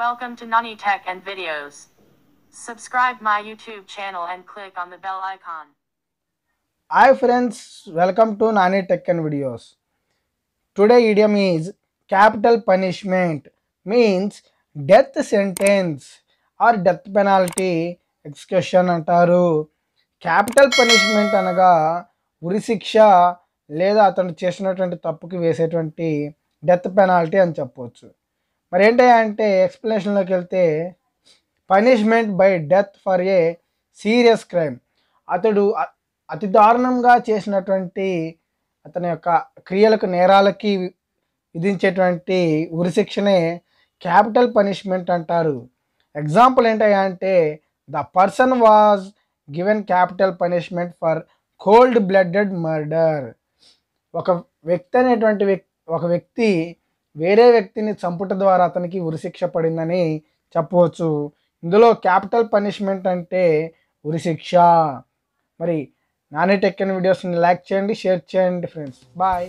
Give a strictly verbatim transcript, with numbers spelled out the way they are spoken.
Welcome to Nani Tech and Videos. Subscribe my YouTube channel and click on the bell icon. Hi friends, welcome to Nani Tech and Videos. Today idiom is capital punishment, means death sentence or death penalty execution antaru. Capital punishment anaga uri shiksha leda atanu chesinatuvanti tappuki vesetuvanti death penalty ani cheppochu. మరి ఏంటంటే ఎక్స్ప్లెనేషన్లోకి వెళ్తే punishment by death for a serious crime, అతడు అతి దారుణంగా చేసినటువంటి అతని యొక్క క్రియలకు నేరాలకి విధించేటువంటి ఉరిశిక్షనే క్యాపిటల్ పనిష్మెంట్ అంటారు. ఎగ్జాంపుల్ ఏంటంటే the person was given capital punishment for cold blooded murder. ఒక వ్యక్తి అనేటువంటి వ్యక్తి ఒక వ్యక్తి వేరే వ్యక్తిని చంపుట ద్వారా అతనికి ఉరిశిక్ష పడిందని చెప్పవచ్చు. ఇందులో క్యాపిటల్ పనిష్మెంట్ అంటే ఉరిశిక్ష. మరి నాని టెక్ అండ్ వీడియోస్ని లైక్ చేయండి, షేర్ చేయండి ఫ్రెండ్స్. బాయ్.